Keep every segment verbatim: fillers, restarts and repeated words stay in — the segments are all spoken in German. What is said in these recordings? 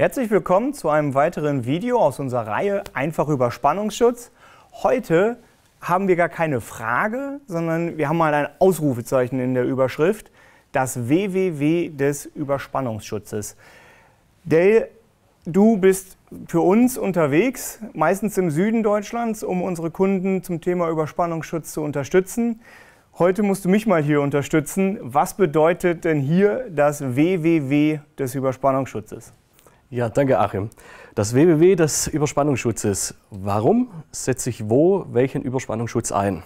Herzlich willkommen zu einem weiteren Video aus unserer Reihe Einfach Überspannungsschutz. Heute haben wir gar keine Frage, sondern wir haben mal ein Ausrufezeichen in der Überschrift, das W W W des Überspannungsschutzes. Dale, du bist für uns unterwegs, meistens im Süden Deutschlands, um unsere Kunden zum Thema Überspannungsschutz zu unterstützen. Heute musst du mich mal hier unterstützen. Was bedeutet denn hier das W W W des Überspannungsschutzes? Ja, danke Achim. Das W W W des Überspannungsschutzes. Warum setze ich wo welchen Überspannungsschutz ein?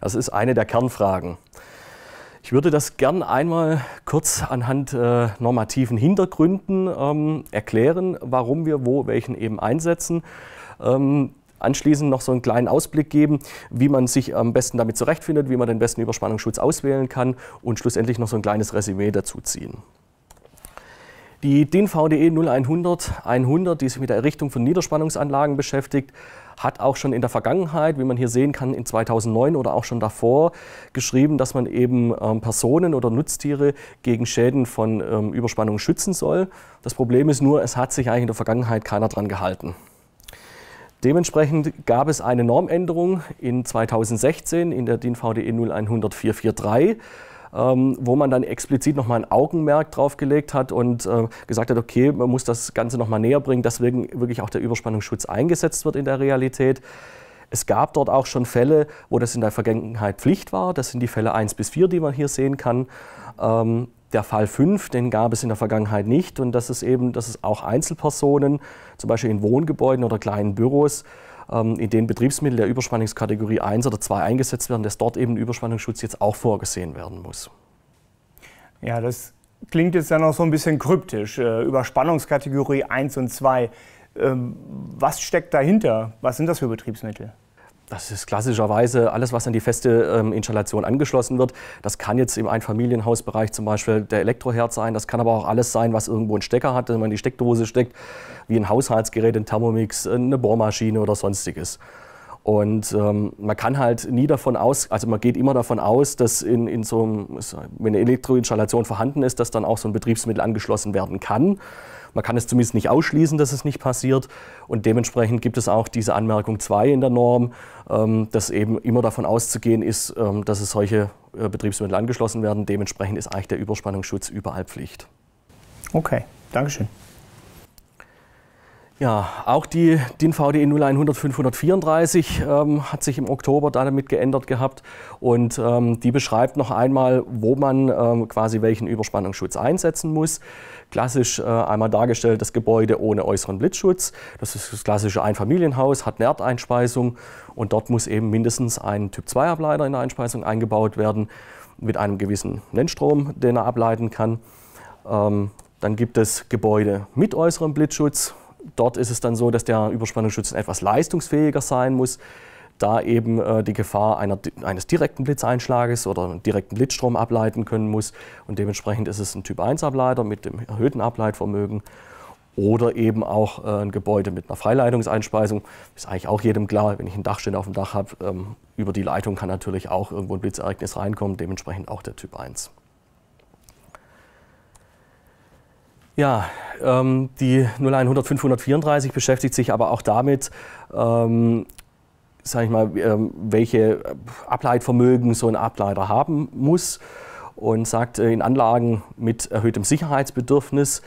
Das ist eine der Kernfragen. Ich würde das gern einmal kurz anhand äh, normativen Hintergründen ähm, erklären, warum wir wo welchen eben einsetzen. Ähm, anschließend noch so einen kleinen Ausblick geben, wie man sich am besten damit zurechtfindet, wie man den besten Überspannungsschutz auswählen kann und schlussendlich noch so ein kleines Resümee dazu ziehen. Die D I N V D E null einhundert hundert, die sich mit der Errichtung von Niederspannungsanlagen beschäftigt, hat auch schon in der Vergangenheit, wie man hier sehen kann, in zweitausendneun oder auch schon davor geschrieben, dass man eben ähm, Personen oder Nutztiere gegen Schäden von ähm, Überspannung schützen soll. Das Problem ist nur, es hat sich eigentlich in der Vergangenheit keiner dran gehalten. Dementsprechend gab es eine Normänderung in zweitausendsechzehn in der D I N V D E null einhundert vier vier drei. Wo man dann explizit nochmal ein Augenmerk drauf gelegt hat und äh, gesagt hat, okay, man muss das Ganze nochmal näher bringen, deswegen wirklich auch der Überspannungsschutz eingesetzt wird in der Realität. Es gab dort auch schon Fälle, wo das in der Vergangenheit Pflicht war. Das sind die Fälle eins bis vier, die man hier sehen kann. Ähm, der Fall fünf, den gab es in der Vergangenheit nicht. Und das ist eben, dass es auch Einzelpersonen, zum Beispiel in Wohngebäuden oder kleinen Büros, ähm, in denen Betriebsmittel der Überspannungskategorie eins oder zwei eingesetzt werden, dass dort eben Überspannungsschutz jetzt auch vorgesehen werden muss. Ja, das klingt jetzt dann auch so ein bisschen kryptisch. Überspannungskategorie eins und zwei. Was steckt dahinter? Was sind das für Betriebsmittel? Das ist klassischerweise alles, was an die feste ähm, Installation angeschlossen wird. Das kann jetzt im Einfamilienhausbereich zum Beispiel der Elektroherd sein. Das kann aber auch alles sein, was irgendwo einen Stecker hat, wenn man in die Steckdose steckt, wie ein Haushaltsgerät, ein Thermomix, eine Bohrmaschine oder sonstiges. Und ähm, man kann halt nie davon aus, also man geht immer davon aus, dass in, in so einem, wenn eine Elektroinstallation vorhanden ist, dass dann auch so ein Betriebsmittel angeschlossen werden kann. Man kann es zumindest nicht ausschließen, dass es nicht passiert. Und dementsprechend gibt es auch diese Anmerkung zwei in der Norm, ähm, dass eben immer davon auszugehen ist, ähm, dass es solche äh, Betriebsmittel angeschlossen werden. Dementsprechend ist eigentlich der Überspannungsschutz überall Pflicht. Okay, Dankeschön. Ja, auch die D I N V D E null einhundert fünfhundertvierunddreißig ähm, hat sich im Oktober damit geändert gehabt und ähm, die beschreibt noch einmal, wo man ähm, quasi welchen Überspannungsschutz einsetzen muss. Klassisch äh, einmal dargestellt das Gebäude ohne äußeren Blitzschutz. Das ist das klassische Einfamilienhaus, hat eine Erdeinspeisung und dort muss eben mindestens ein Typ zwei Ableiter in der Einspeisung eingebaut werden mit einem gewissen Nennstrom, den er ableiten kann. Ähm, dann gibt es Gebäude mit äußerem Blitzschutz. Dort ist es dann so, dass der Überspannungsschutz etwas leistungsfähiger sein muss, da eben äh, die Gefahr einer, eines direkten Blitzeinschlages oder einen direkten Blitzstrom ableiten können muss. Und dementsprechend ist es ein Typ eins Ableiter mit dem erhöhten Ableitvermögen oder eben auch äh, ein Gebäude mit einer Freileitungseinspeisung. Ist eigentlich auch jedem klar, wenn ich einen Dachständer auf dem Dach habe, ähm, über die Leitung kann natürlich auch irgendwo ein Blitzereignis reinkommen, dementsprechend auch der Typ eins. Ja, ähm, die null einhundert fünfhundertvierunddreißig beschäftigt sich aber auch damit, ähm, sag ich mal, welche Ableitvermögen so ein Ableiter haben muss und sagt, in Anlagen mit erhöhtem Sicherheitsbedürfnis,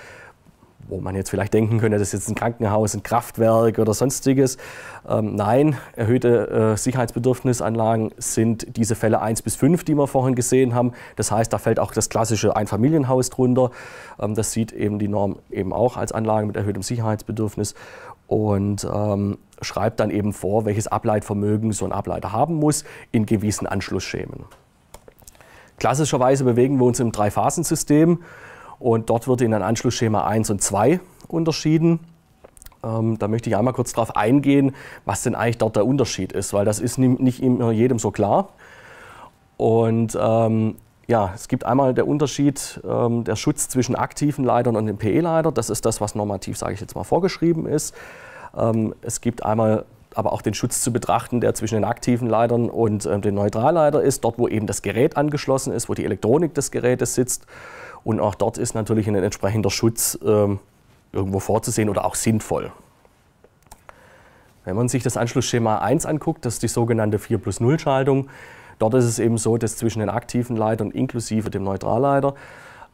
wo man jetzt vielleicht denken könnte, das ist jetzt ein Krankenhaus, ein Kraftwerk oder sonstiges. Ähm, nein, erhöhte äh, Sicherheitsbedürfnisanlagen sind diese Fälle eins bis fünf, die wir vorhin gesehen haben. Das heißt, da fällt auch das klassische Einfamilienhaus drunter. Ähm, das sieht eben die Norm eben auch als Anlage mit erhöhtem Sicherheitsbedürfnis und ähm, schreibt dann eben vor, welches Ableitvermögen so ein Ableiter haben muss in gewissen Anschlussschemen. Klassischerweise bewegen wir uns im Dreiphasensystem. Und dort wird in ein Anschlussschema eins und zwei unterschieden. Ähm, da möchte ich einmal kurz darauf eingehen, was denn eigentlich dort der Unterschied ist, weil das ist nicht immer jedem so klar. Und ähm, ja, es gibt einmal den Unterschied, ähm, der Schutz zwischen aktiven Leitern und dem P E-Leiter. Das ist das, was normativ, sage ich jetzt mal, vorgeschrieben ist. Ähm, es gibt einmal aber auch den Schutz zu betrachten, der zwischen den aktiven Leitern und ähm, dem Neutralleiter ist, dort wo eben das Gerät angeschlossen ist, wo die Elektronik des Gerätes sitzt. Und auch dort ist natürlich ein entsprechender Schutz ähm, irgendwo vorzusehen oder auch sinnvoll. Wenn man sich das Anschlussschema eins anguckt, das ist die sogenannte vier plus null Schaltung. Dort ist es eben so, dass zwischen den aktiven Leitern inklusive dem Neutralleiter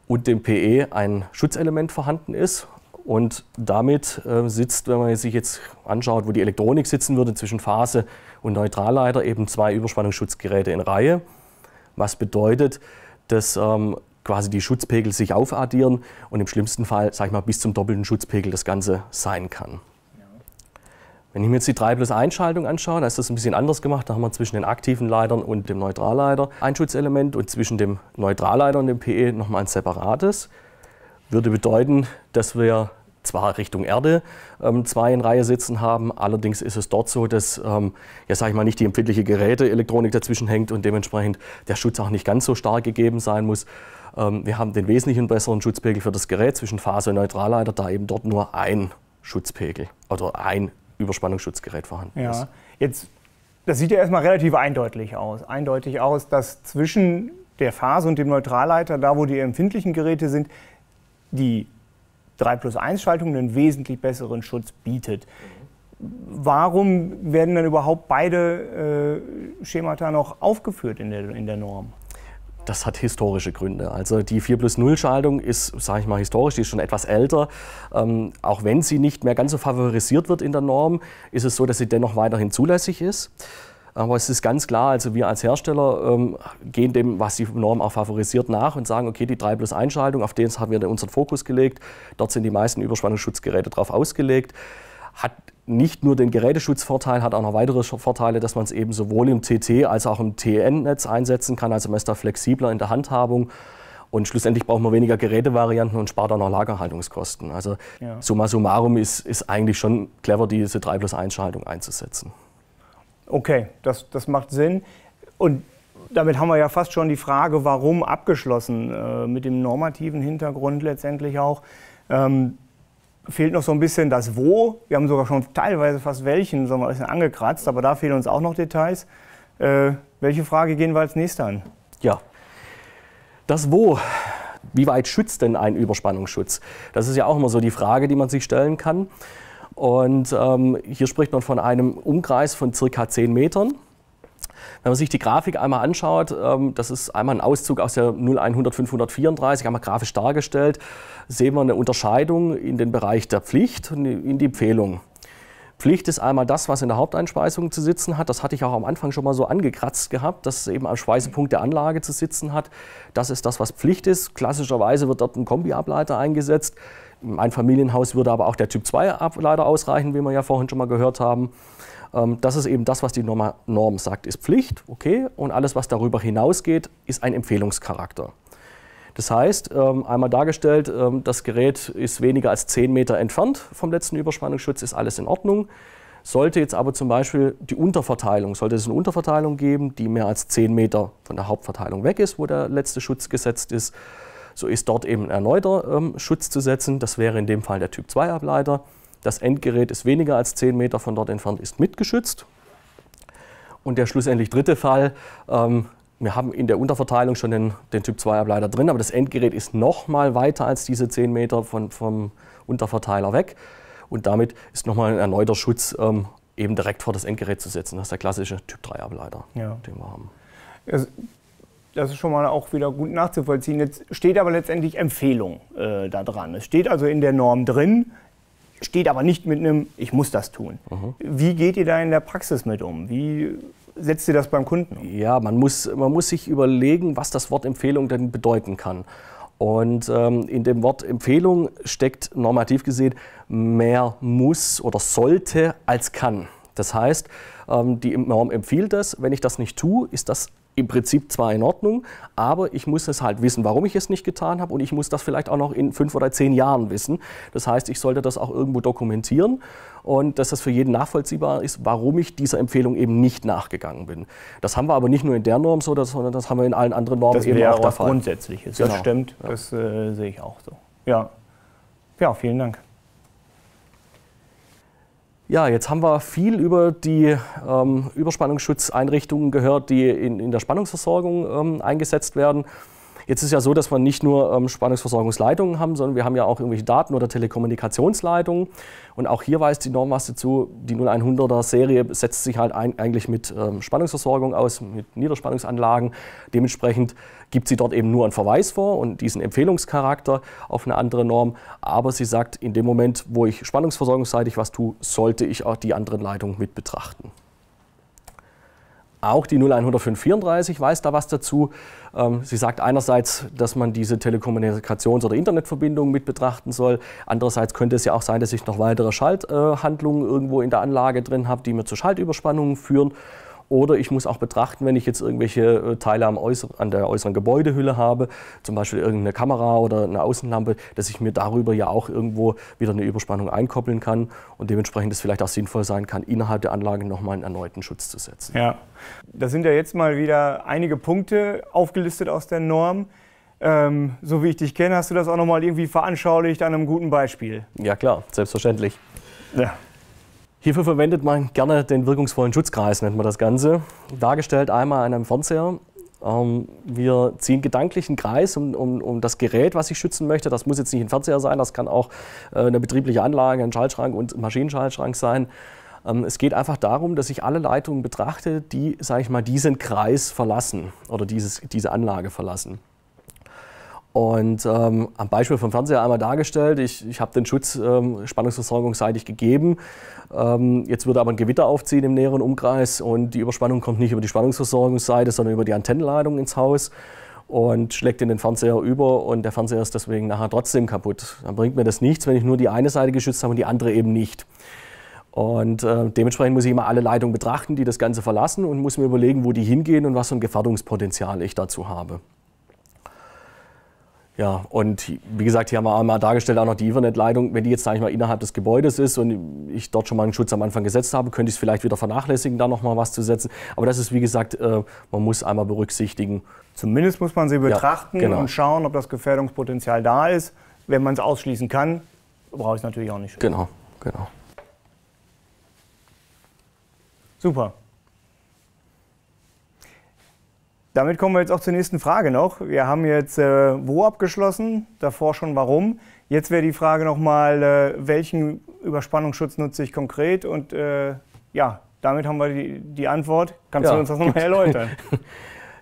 und dem P E ein Schutzelement vorhanden ist. Und damit sitzt, wenn man sich jetzt anschaut, wo die Elektronik sitzen würde, zwischen Phase und Neutralleiter eben zwei Überspannungsschutzgeräte in Reihe. Was bedeutet, dass ähm, quasi die Schutzpegel sich aufaddieren und im schlimmsten Fall, sag ich mal, bis zum doppelten Schutzpegel das Ganze sein kann. Wenn ich mir jetzt die drei plus eins Schaltung anschaue, da ist das ein bisschen anders gemacht. Da haben wir zwischen den aktiven Leitern und dem Neutralleiter ein Schutzelement und zwischen dem Neutralleiter und dem P E nochmal ein separates. Würde bedeuten, dass wir zwar Richtung Erde ähm, zwei in Reihe sitzen haben, allerdings ist es dort so, dass ähm, ja, sag ich mal, nicht die empfindliche Geräteelektronik dazwischen hängt und dementsprechend der Schutz auch nicht ganz so stark gegeben sein muss. Ähm, wir haben den wesentlichen besseren Schutzpegel für das Gerät zwischen Phase und Neutralleiter, da eben dort nur ein Schutzpegel oder ein Überspannungsschutzgerät vorhanden ja. ist. Jetzt, das sieht ja erstmal relativ eindeutig aus. Eindeutig aus, dass zwischen der Phase und dem Neutralleiter, da wo die empfindlichen Geräte sind, die drei plus eins Schaltung einen wesentlich besseren Schutz bietet. Warum werden dann überhaupt beide äh, Schemata noch aufgeführt in der, in der Norm? Das hat historische Gründe. Also die vier plus null Schaltung ist, sage ich mal, historisch, die ist schon etwas älter. Ähm, auch wenn sie nicht mehr ganz so favorisiert wird in der Norm, ist es so, dass sie dennoch weiterhin zulässig ist. Aber es ist ganz klar, also wir als Hersteller ähm, gehen dem, was die Norm auch favorisiert, nach und sagen, okay, die drei plus eins Schaltung, auf den haben wir unseren Fokus gelegt. Dort sind die meisten Überspannungsschutzgeräte drauf ausgelegt. Hat nicht nur den Geräteschutzvorteil, hat auch noch weitere Vorteile, dass man es eben sowohl im T T als auch im T E N-Netz einsetzen kann. Also man ist da flexibler in der Handhabung und schlussendlich braucht man weniger Gerätevarianten und spart auch noch Lagerhaltungskosten. Also ja. summa summarum ist, ist eigentlich schon clever, diese drei plus eins Schaltung einzusetzen. Okay, das, das macht Sinn. Und damit haben wir ja fast schon die Frage, warum, abgeschlossen, äh, mit dem normativen Hintergrund letztendlich auch. Ähm, Fehlt noch so ein bisschen das Wo. Wir haben sogar schon teilweise fast welchen, sondern ein bisschen angekratzt, aber da fehlen uns auch noch Details. Äh, welche Frage gehen wir als nächstes an? Ja, das Wo. Wie weit schützt denn ein Überspannungsschutz? Das ist ja auch immer so die Frage, die man sich stellen kann. Und ähm, hier spricht man von einem Umkreis von circa zehn Metern. Wenn man sich die Grafik einmal anschaut, das ist einmal ein Auszug aus der null einhundert fünfhundertvierunddreißig, einmal grafisch dargestellt, sehen wir eine Unterscheidung in den Bereich der Pflicht und in die Empfehlung. Pflicht ist einmal das, was in der Haupteinspeisung zu sitzen hat. Das hatte ich auch am Anfang schon mal so angekratzt gehabt, dass es eben am Speisepunkt der Anlage zu sitzen hat. Das ist das, was Pflicht ist. Klassischerweise wird dort ein Kombiableiter eingesetzt. Im Einfamilienhaus würde aber auch der Typ zwei Ableiter ausreichen, wie wir ja vorhin schon mal gehört haben. Das ist eben das, was die Norm sagt, ist Pflicht, okay, und alles, was darüber hinausgeht, ist ein Empfehlungscharakter. Das heißt, einmal dargestellt, das Gerät ist weniger als zehn Meter entfernt vom letzten Überspannungsschutz, ist alles in Ordnung. Sollte jetzt aber zum Beispiel die Unterverteilung, sollte es eine Unterverteilung geben, die mehr als zehn Meter von der Hauptverteilung weg ist, wo der letzte Schutz gesetzt ist, so ist dort eben ein erneuter Schutz zu setzen. Das wäre in dem Fall der Typ zwei Ableiter. Das Endgerät ist weniger als zehn Meter von dort entfernt, ist mitgeschützt. Und der schlussendlich dritte Fall, ähm, wir haben in der Unterverteilung schon den, den Typ zwei Ableiter drin, aber das Endgerät ist noch mal weiter als diese zehn Meter von, vom Unterverteiler weg. Und damit ist noch mal ein erneuter Schutz ähm, eben direkt vor das Endgerät zu setzen. Das ist der klassische Typ drei Ableiter, ja. den wir haben. Also, das ist schon mal auch wieder gut nachzuvollziehen. Jetzt steht aber letztendlich Empfehlung äh, da dran. Es steht also in der Norm drin, steht aber nicht mit einem, ich muss das tun. Mhm. Wie geht ihr da in der Praxis mit um? Wie setzt ihr das beim Kunden um? Ja, man muss, man muss sich überlegen, was das Wort Empfehlung denn bedeuten kann. Und ähm, in dem Wort Empfehlung steckt normativ gesehen mehr muss oder sollte als kann. Das heißt, ähm, die Norm empfiehlt das. Wenn ich das nicht tue, ist das im Prinzip zwar in Ordnung, aber ich muss es halt wissen, warum ich es nicht getan habe und ich muss das vielleicht auch noch in fünf oder zehn Jahren wissen. Das heißt, ich sollte das auch irgendwo dokumentieren und dass das für jeden nachvollziehbar ist, warum ich dieser Empfehlung eben nicht nachgegangen bin. Das haben wir aber nicht nur in der Norm so, sondern das haben wir in allen anderen Normen eben auch der Fall. Das wäre was Grundsätzliches, das stimmt, das äh, sehe ich auch so. Ja, ja, vielen Dank. Ja, jetzt haben wir viel über die ähm, Überspannungsschutzeinrichtungen gehört, die in, in der Spannungsversorgung ähm, eingesetzt werden. Jetzt ist ja so, dass wir nicht nur ähm, Spannungsversorgungsleitungen haben, sondern wir haben ja auch irgendwelche Daten- oder Telekommunikationsleitungen. Und auch hier weist die Norm was dazu. Die null hunderter Serie setzt sich halt ein, eigentlich mit ähm, Spannungsversorgung aus, mit Niederspannungsanlagen. Dementsprechend gibt sie dort eben nur einen Verweis vor und diesen Empfehlungscharakter auf eine andere Norm. Aber sie sagt, in dem Moment, wo ich spannungsversorgungsseitig was tue, sollte ich auch die anderen Leitungen mit betrachten. Auch die null hunderter fünfhundertvierunddreißig weiß da was dazu. Sie sagt einerseits, dass man diese Telekommunikations- oder Internetverbindungen mit betrachten soll. Andererseits könnte es ja auch sein, dass ich noch weitere Schalthandlungen irgendwo in der Anlage drin habe, die mir zu Schaltüberspannungen führen. Oder ich muss auch betrachten, wenn ich jetzt irgendwelche Teile am äußeren, an der äußeren Gebäudehülle habe, zum Beispiel irgendeine Kamera oder eine Außenlampe, dass ich mir darüber ja auch irgendwo wieder eine Überspannung einkoppeln kann und dementsprechend es vielleicht auch sinnvoll sein kann, innerhalb der Anlage nochmal einen erneuten Schutz zu setzen. Ja, das sind ja jetzt mal wieder einige Punkte aufgelistet aus der Norm. Ähm, so wie ich dich kenne, hast du das auch nochmal irgendwie veranschaulicht an einem guten Beispiel. Ja klar, selbstverständlich. Ja. Hierfür verwendet man gerne den wirkungsvollen Schutzkreis, nennt man das Ganze. Dargestellt einmal an einem Fernseher. Wir ziehen gedanklich einen Kreis um, um, um das Gerät, was ich schützen möchte. Das muss jetzt nicht ein Fernseher sein, das kann auch eine betriebliche Anlage, ein Schaltschrank und ein Maschinenschaltschrank sein. Es geht einfach darum, dass ich alle Leitungen betrachte, die, sage ich mal, diesen Kreis verlassen oder dieses, diese Anlage verlassen. Und ähm, am Beispiel vom Fernseher einmal dargestellt, ich, ich habe den Schutz ähm, spannungsversorgungsseitig gegeben. Ähm, jetzt würde aber ein Gewitter aufziehen im näheren Umkreis und die Überspannung kommt nicht über die Spannungsversorgungsseite, sondern über die Antennenleitung ins Haus und schlägt in den Fernseher über und der Fernseher ist deswegen nachher trotzdem kaputt. Dann bringt mir das nichts, wenn ich nur die eine Seite geschützt habe und die andere eben nicht. Und äh, dementsprechend muss ich immer alle Leitungen betrachten, die das Ganze verlassen und muss mir überlegen, wo die hingehen und was für ein Gefährdungspotenzial ich dazu habe. Ja, und wie gesagt, hier haben wir einmal dargestellt auch noch die Internetleitung. Wenn die jetzt, sage ich mal, innerhalb des Gebäudes ist und ich dort schon mal einen Schutz am Anfang gesetzt habe, könnte ich es vielleicht wieder vernachlässigen, da noch mal was zu setzen. Aber das ist, wie gesagt, man muss einmal berücksichtigen. Zumindest muss man sie betrachten, ja, genau, und schauen, ob das Gefährdungspotenzial da ist. Wenn man es ausschließen kann, brauche ich es natürlich auch nicht. Genau, genau. Super. Damit kommen wir jetzt auch zur nächsten Frage noch. Wir haben jetzt äh, wo abgeschlossen, davor schon warum. Jetzt wäre die Frage nochmal, äh, welchen Überspannungsschutz nutze ich konkret? Und äh, ja, damit haben wir die, die Antwort. Kannst ja, du uns das nochmal erläutern?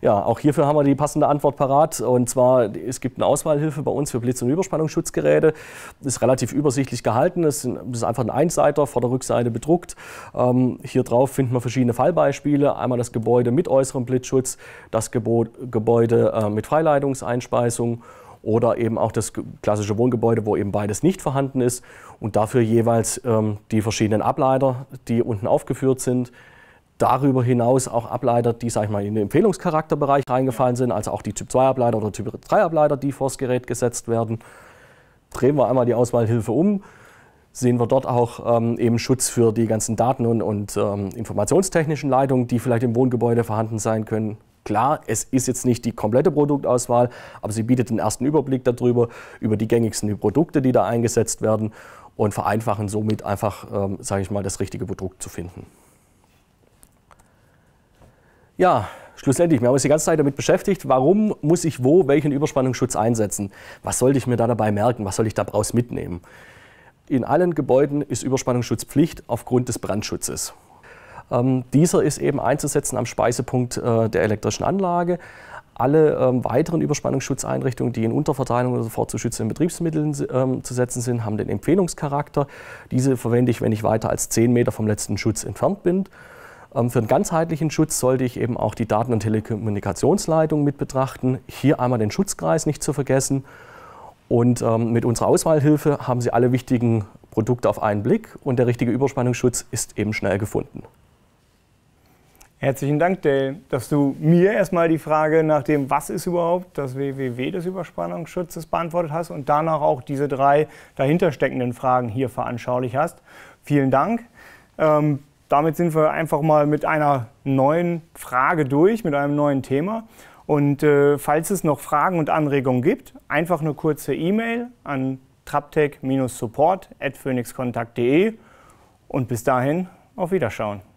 Ja, auch hierfür haben wir die passende Antwort parat. Und zwar, es gibt eine Auswahlhilfe bei uns für Blitz- und Überspannungsschutzgeräte. Das ist relativ übersichtlich gehalten. Das ist einfach ein Einseiter, Vorder-Rückseite bedruckt. Ähm, hier drauf finden wir verschiedene Fallbeispiele. Einmal das Gebäude mit äußerem Blitzschutz, das Gebo- Gebäude äh, mit Freileitungseinspeisung oder eben auch das klassische Wohngebäude, wo eben beides nicht vorhanden ist. Und dafür jeweils ähm, die verschiedenen Ableiter, die unten aufgeführt sind. Darüber hinaus auch Ableiter, die, sag ich mal, in den Empfehlungscharakterbereich reingefallen sind, also auch die Typ zwei Ableiter oder Typ drei Ableiter, die vors Gerät gesetzt werden. Drehen wir einmal die Auswahlhilfe um, sehen wir dort auch ähm, eben Schutz für die ganzen Daten- und, und ähm, informationstechnischen Leitungen, die vielleicht im Wohngebäude vorhanden sein können. Klar, es ist jetzt nicht die komplette Produktauswahl, aber sie bietet den ersten Überblick darüber, über die gängigsten Produkte, die da eingesetzt werden und vereinfachen somit einfach, ähm, sage ich mal, das richtige Produkt zu finden. Ja, schlussendlich, wir haben uns die ganze Zeit damit beschäftigt, warum muss ich wo welchen Überspannungsschutz einsetzen? Was sollte ich mir da dabei merken? Was soll ich daraus mitnehmen? In allen Gebäuden ist Überspannungsschutz Pflicht aufgrund des Brandschutzes. Ähm, dieser ist eben einzusetzen am Speisepunkt äh, der elektrischen Anlage. Alle ähm, weiteren Überspannungsschutzeinrichtungen, die in Unterverteilung oder sofort zu schützenden Betriebsmitteln ähm, zu setzen sind, haben den Empfehlungscharakter. Diese verwende ich, wenn ich weiter als zehn Meter vom letzten Schutz entfernt bin. Für den ganzheitlichen Schutz sollte ich eben auch die Daten- und Telekommunikationsleitung mit betrachten. Hier einmal den Schutzkreis nicht zu vergessen. Und ähm, mit unserer Auswahlhilfe haben Sie alle wichtigen Produkte auf einen Blick und der richtige Überspannungsschutz ist eben schnell gefunden. Herzlichen Dank, Dale, dass du mir erstmal die Frage nach dem, was ist überhaupt das W W W des Überspannungsschutzes beantwortet hast und danach auch diese drei dahintersteckenden Fragen hier veranschaulicht hast. Vielen Dank. Ähm, Damit sind wir einfach mal mit einer neuen Frage durch, mit einem neuen Thema. Und äh, falls es noch Fragen und Anregungen gibt, einfach eine kurze E-Mail an traptec Bindestrich support at phoenix contact punkt de und bis dahin auf Wiederschauen.